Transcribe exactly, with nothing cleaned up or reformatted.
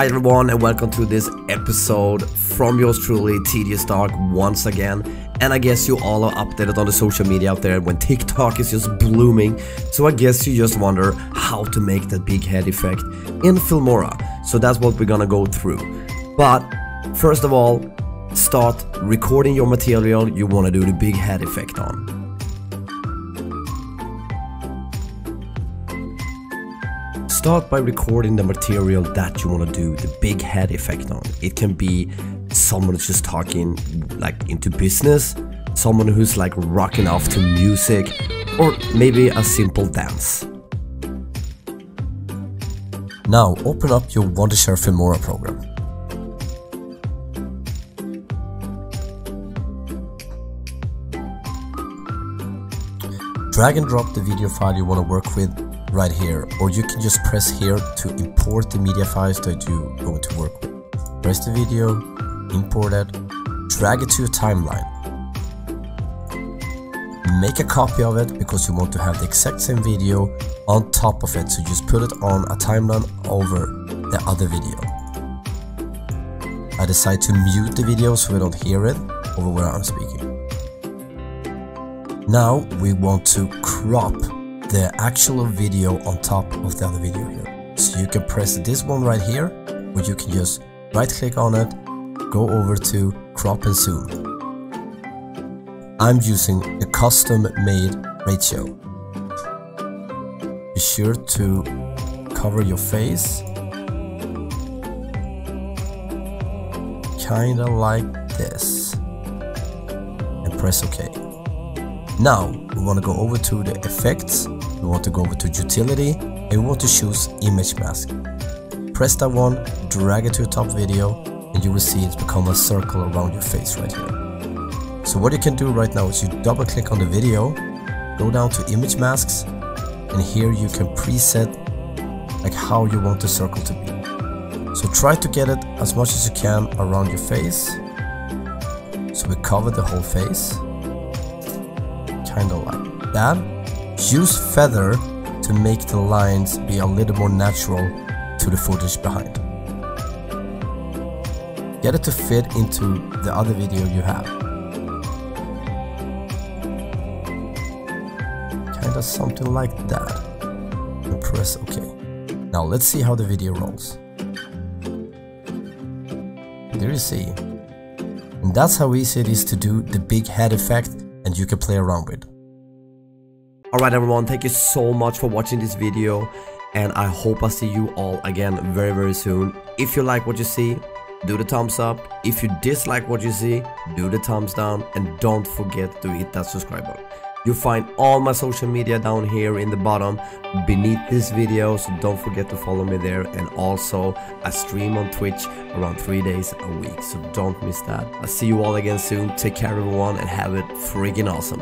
Hi everyone and welcome to this episode from yours truly, Tedious Dark, once again. And I guess you all are updated on the social media out there when TikTok is just blooming. So I guess you just wonder how to make that big head effect in Filmora. So that's what we're gonna go through. But first of all, start recording your material you wanna do the big head effect on. Start by recording the material that you want to do the big head effect on. It can be someone who's just talking like into business, someone who's like rocking off to music, or maybe a simple dance. Now open up your Wondershare Filmora program. Drag and drop the video file you want to work with right here, or you can just press here to import the media files that you are going to work with. Press the video, import it, drag it to your timeline. Make a copy of it because you want to have the exact same video on top of it, so just put it on a timeline over the other video. I decide to mute the video so we don't hear it over where I'm speaking. Now we want to crop the actual video on top of the other video here. So you can press this one right here, or you can just right click on it, go over to crop and zoom. I'm using a custom made ratio. Be sure to cover your face, kinda like this, and press OK. Now we want to go over to the effects. We want to go over to utility and we want to choose image mask. Press that one, drag it to your top video, and you will see it's become a circle around your face right here. So what you can do right now is you double click on the video, go down to image masks, and here you can preset like how you want the circle to be. So try to get it as much as you can around your face. So we cover the whole face, kind of like that. Use feather to make the lines be a little more natural to the footage behind. Get it to fit into the other video you have. Kind of something like that. And press OK. Now let's see how the video rolls. There you see. And that's how easy it is to do the big head effect and you can play around with. Alright everyone, thank you so much for watching this video, and I hope I see you all again very very soon. If you like what you see, do the thumbs up. If you dislike what you see, do the thumbs down, and don't forget to hit that subscribe button. You'll find all my social media down here in the bottom beneath this video, so don't forget to follow me there. And also I stream on Twitch around three days a week, so don't miss that. I'll see you all again soon. Take care everyone and have it freaking awesome.